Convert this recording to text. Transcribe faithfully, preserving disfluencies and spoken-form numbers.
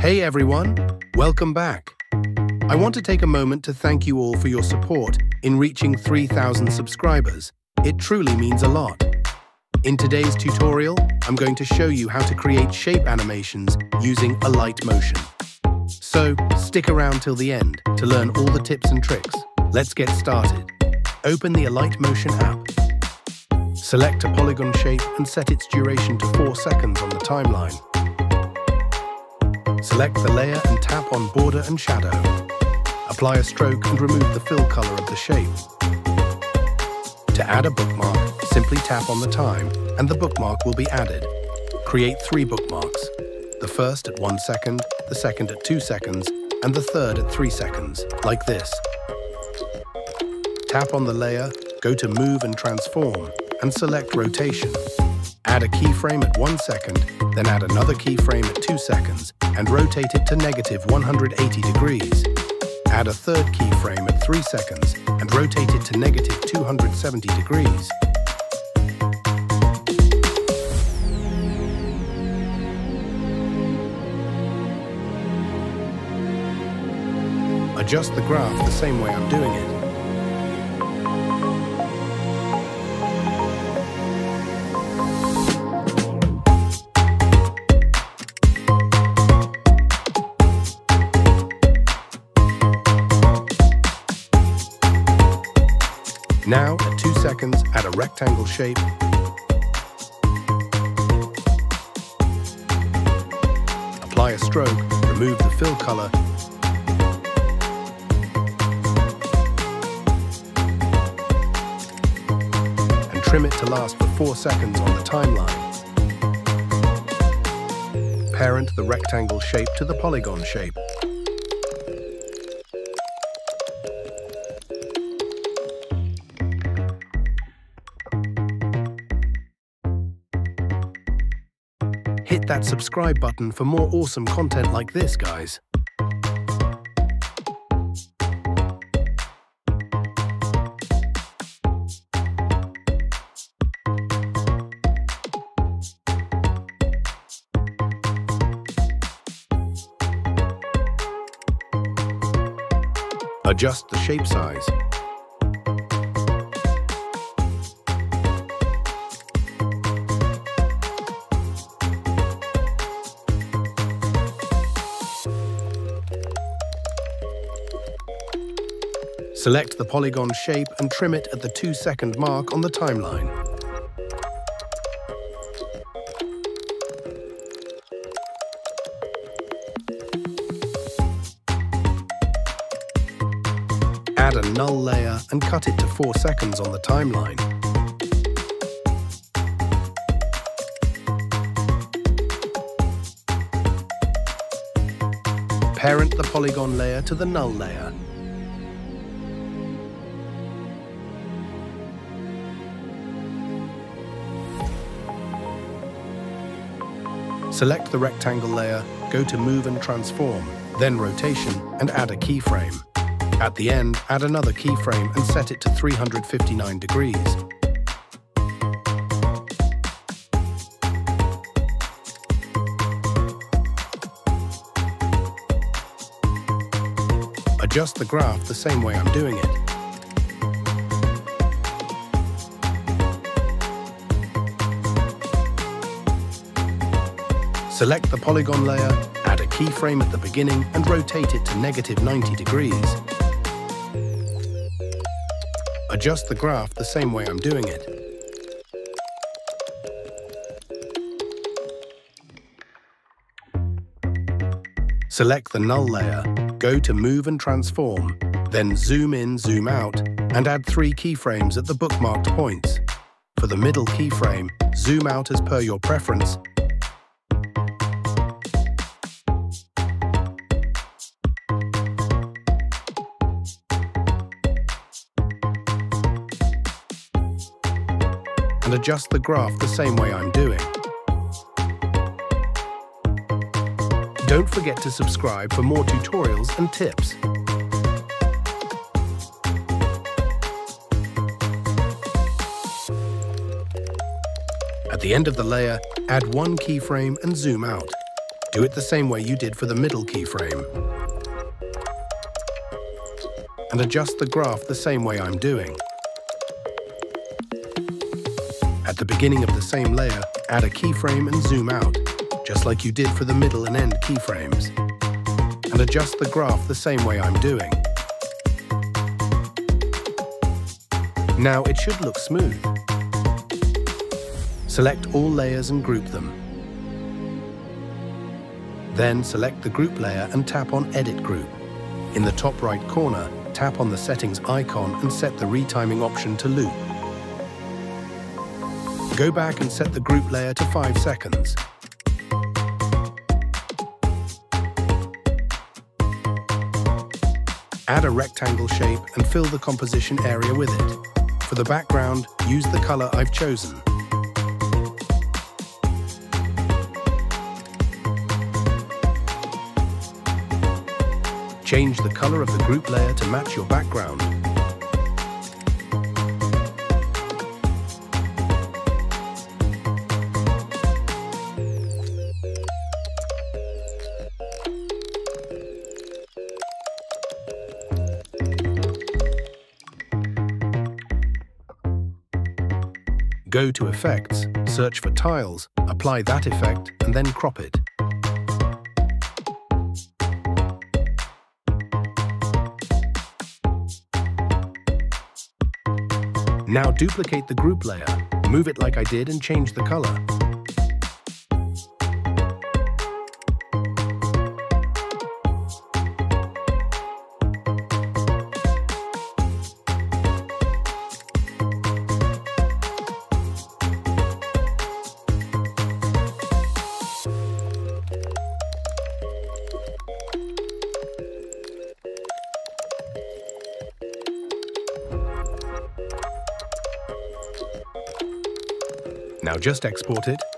Hey everyone, welcome back. I want to take a moment to thank you all for your support in reaching three thousand subscribers. It truly means a lot. In today's tutorial, I'm going to show you how to create shape animations using Alight Motion. So stick around till the end to learn all the tips and tricks. Let's get started. Open the Alight Motion app. Select a polygon shape and set its duration to four seconds on the timeline. Select the layer and tap on border and shadow. Apply a stroke and remove the fill color of the shape. To add a bookmark, simply tap on the time and the bookmark will be added. Create three bookmarks, the first at one second, the second at two seconds, and the third at three seconds, like this. Tap on the layer, go to Move and Transform, and select Rotation. Add a keyframe at one second, then add another keyframe at two seconds, and rotate it to negative one hundred eighty degrees. Add a third keyframe at three seconds, and rotate it to negative two hundred seventy degrees. Adjust the graph the same way I'm doing it. Now, at two seconds, add a rectangle shape. Apply a stroke, remove the fill color. And trim it to last for four seconds on the timeline. Parent the rectangle shape to the polygon shape. Hit that subscribe button for more awesome content like this, guys. Adjust the shape size. Select the polygon shape and trim it at the two second mark on the timeline. Add a null layer and cut it to four seconds on the timeline. Parent the polygon layer to the null layer. Select the rectangle layer, go to Move and Transform, then Rotation, and add a keyframe. At the end, add another keyframe and set it to three hundred fifty-nine degrees. Adjust the graph the same way I'm doing it. Select the polygon layer, add a keyframe at the beginning and rotate it to negative ninety degrees. Adjust the graph the same way I'm doing it. Select the null layer, go to Move and Transform, then zoom in, zoom out, and add three keyframes at the bookmarked points. For the middle keyframe, zoom out as per your preference. And adjust the graph the same way I'm doing. Don't forget to subscribe for more tutorials and tips. At the end of the layer, add one keyframe and zoom out. Do it the same way you did for the middle keyframe. And adjust the graph the same way I'm doing. At the beginning of the same layer, add a keyframe and zoom out, just like you did for the middle and end keyframes. And adjust the graph the same way I'm doing. Now it should look smooth. Select all layers and group them. Then select the group layer and tap on Edit Group. In the top right corner, tap on the settings icon and set the retiming option to loop. Go back and set the group layer to five seconds. Add a rectangle shape and fill the composition area with it. For the background, use the color I've chosen. Change the color of the group layer to match your background. Go to Effects, search for Tiles, apply that effect, and then crop it. Now duplicate the group layer, move it like I did and change the color. Now just export it